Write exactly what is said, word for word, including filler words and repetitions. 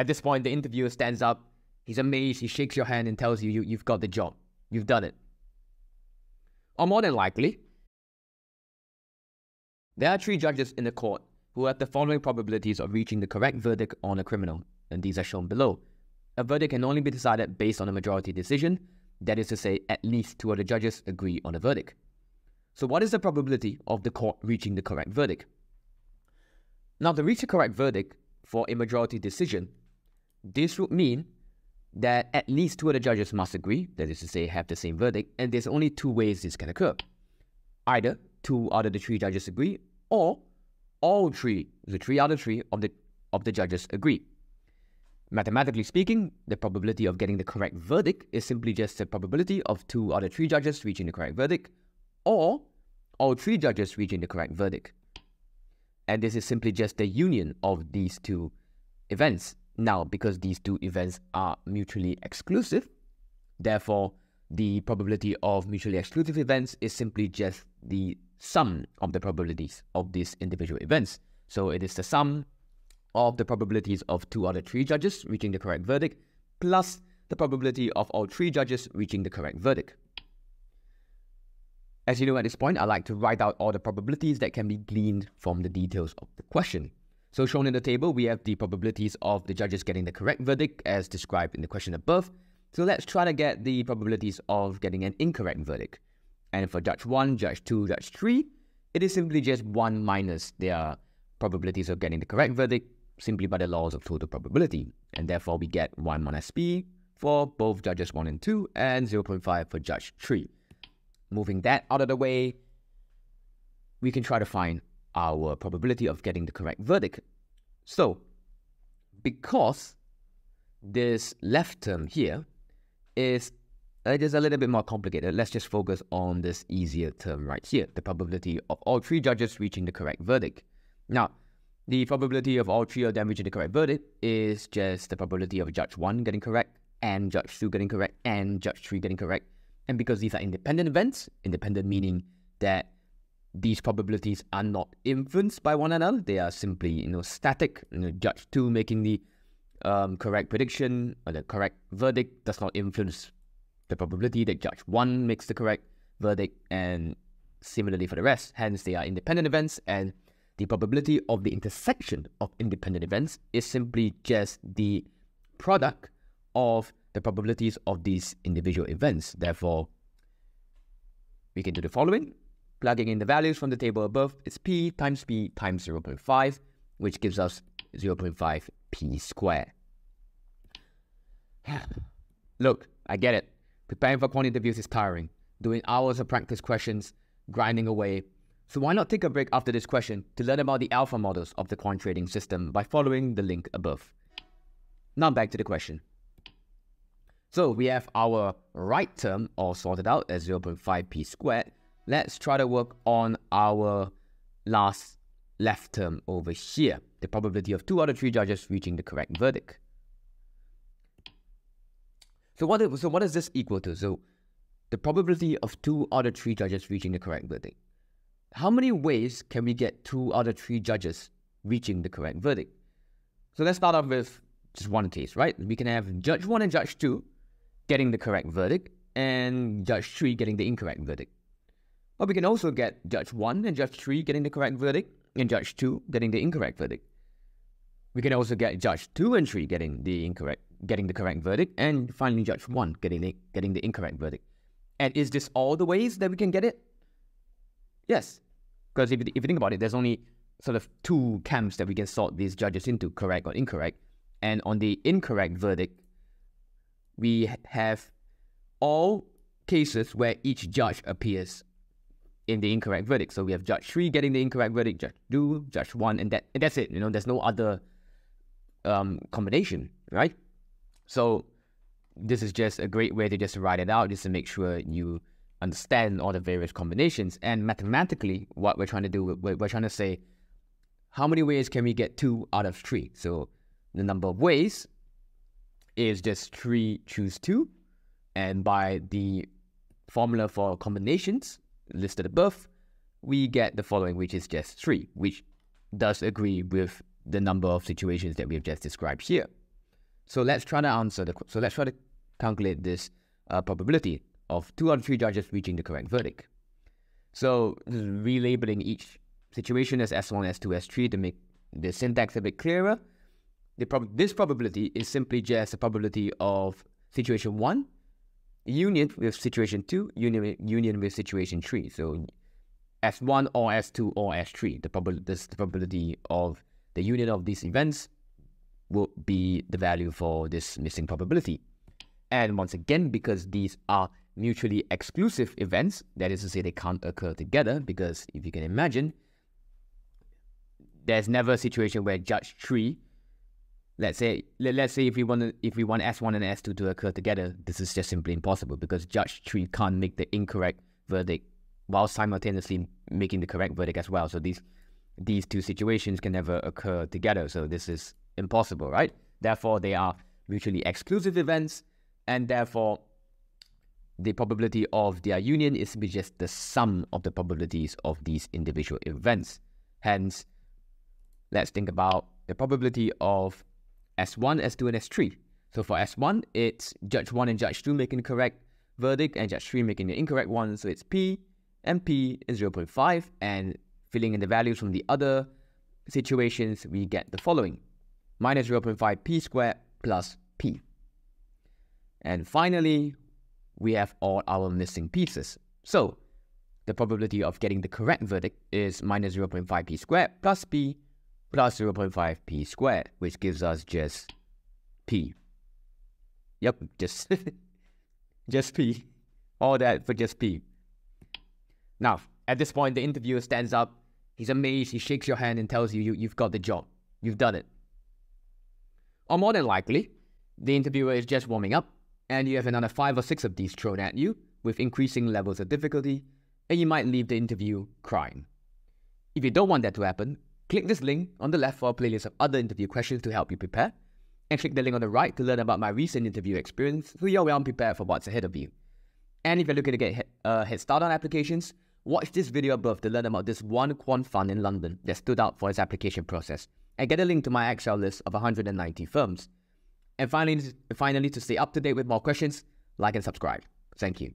At this point, the interviewer stands up. He's amazed. He shakes your hand and tells you, you you've got the job. You've done it. Or more than likely, there are three judges in the court who have the following probabilities of reaching the correct verdict on a criminal, and these are shown below. A verdict can only be decided based on a majority decision, that is to say, at least two of the judges agree on a verdict. So what is the probability of the court reaching the correct verdict? Now, to reach a correct verdict for a majority decision, this would mean that at least two of the judges must agree, that is to say, have the same verdict, and there's only two ways this can occur. Either two out of the three judges agree, or all three, the three out of three of the, of the judges agree. Mathematically speaking, the probability of getting the correct verdict is simply just the probability of two out of three judges reaching the correct verdict, or all three judges reaching the correct verdict. And this is simply just the union of these two events. Now, because these two events are mutually exclusive, therefore the probability of mutually exclusive events is simply just the sum of the probabilities of these individual events. So it is the sum of the probabilities of two out of three judges reaching the correct verdict plus the probability of all three judges reaching the correct verdict. As you know, at this point, I like to write out all the probabilities that can be gleaned from the details of the question. So shown in the table, we have the probabilities of the judges getting the correct verdict as described in the question above. So let's try to get the probabilities of getting an incorrect verdict. And for judge one, judge two, judge three, it is simply just one minus their probabilities of getting the correct verdict simply by the laws of total probability. And therefore we get one minus P for both judges one and two and zero point five for judge three. Moving that out of the way, we can try to find our probability of getting the correct verdict. So, because this left term here is uh, just a little bit more complicated, let's just focus on this easier term right here, the probability of all three judges reaching the correct verdict. Now, the probability of all three of them reaching the correct verdict is just the probability of judge one getting correct, and judge two getting correct, and judge three getting correct. And because these are independent events, independent meaning that these probabilities are not influenced by one another, they are simply, you know, static. You know, judge two making the um, correct prediction or the correct verdict does not influence the probability that judge one makes the correct verdict, and similarly for the rest. Hence, they are independent events, and the probability of the intersection of independent events is simply just the product of the probabilities of these individual events. Therefore, we can do the following. Plugging in the values from the table above, it's P times P times zero point five, which gives us zero point five P squared. Look, I get it. Preparing for quant interviews is tiring. Doing hours of practice questions, grinding away. So why not take a break after this question to learn about the alpha models of the quant trading system by following the link above. Now back to the question. So we have our right term all sorted out as zero point five P squared. Let's try to work on our last left term over here, the probability of two out of three judges reaching the correct verdict. So what, is, so what is this equal to? So the probability of two out of three judges reaching the correct verdict. How many ways can we get two out of three judges reaching the correct verdict? So let's start off with just one case, right? We can have judge one and judge two getting the correct verdict and judge three getting the incorrect verdict. But we can also get judge one and judge three getting the correct verdict and judge two getting the incorrect verdict. We can also get judge two and three getting the incorrect getting the correct verdict, and finally judge one getting the, getting the incorrect verdict. And is this all the ways that we can get it? Yes, because if, if you think about it, there's only sort of two camps that we can sort these judges into, correct or incorrect. And on the incorrect verdict, we have all cases where each judge appears in the incorrect verdict. So we have judge three getting the incorrect verdict, judge two, judge one, and that and that's it. You know, there's no other um, combination, right? So this is just a great way to just write it out, just to make sure you understand all the various combinations. And mathematically, what we're trying to do, we're, we're trying to say, how many ways can we get two out of three? So the number of ways is just three choose two. And by the formula for combinations listed above, we get the following, which is just three, which does agree with the number of situations that we have just described here. So let's try to answer the, so let's try to calculate this uh, probability of two out of three judges reaching the correct verdict. So this is relabeling each situation as S one, S two, S three to make the syntax a bit clearer. The prob this probability is simply just the probability of situation one union with situation two, union, union with situation three. So S one or S two or S three, the, prob this, the probability of the union of these events will be the value for this missing probability. And once again, because these are mutually exclusive events, that is to say they can't occur together, because if you can imagine, there's never a situation where judge three, let's say let, let's say if we want to, if we want S one and S two to occur together, this is just simply impossible, because judge three can't make the incorrect verdict while simultaneously making the correct verdict as well. So these these two situations can never occur together, so this is impossible, right? Therefore they are mutually exclusive events, and therefore the probability of their union is just the sum of the probabilities of these individual events. Hence, let's think about the probability of S one, S two, and S three. So for S one, it's judge one and judge two making the correct verdict, and judge three making the incorrect one, so it's P, and P is zero point five, and filling in the values from the other situations, we get the following: minus zero point five P squared plus P. And finally, we have all our missing pieces. So the probability of getting the correct verdict is minus zero point five P squared plus P plus zero point five P squared, which gives us just P. Yep, just, just P. All that for just P. Now, at this point, the interviewer stands up. He's amazed. He shakes your hand and tells you, you you've got the job. You've done it. Or more than likely, the interviewer is just warming up, and you have another five or six of these thrown at you with increasing levels of difficulty, and you might leave the interview crying. If you don't want that to happen, click this link on the left for a playlist of other interview questions to help you prepare, and click the link on the right to learn about my recent interview experience so you're well prepared for what's ahead of you. And if you're looking to get a head start on applications, watch this video above to learn about this one quant fund in London that stood out for its application process, and get a link to my Excel list of one hundred ninety firms. And finally, finally, to stay up to date with more questions, like and subscribe. Thank you.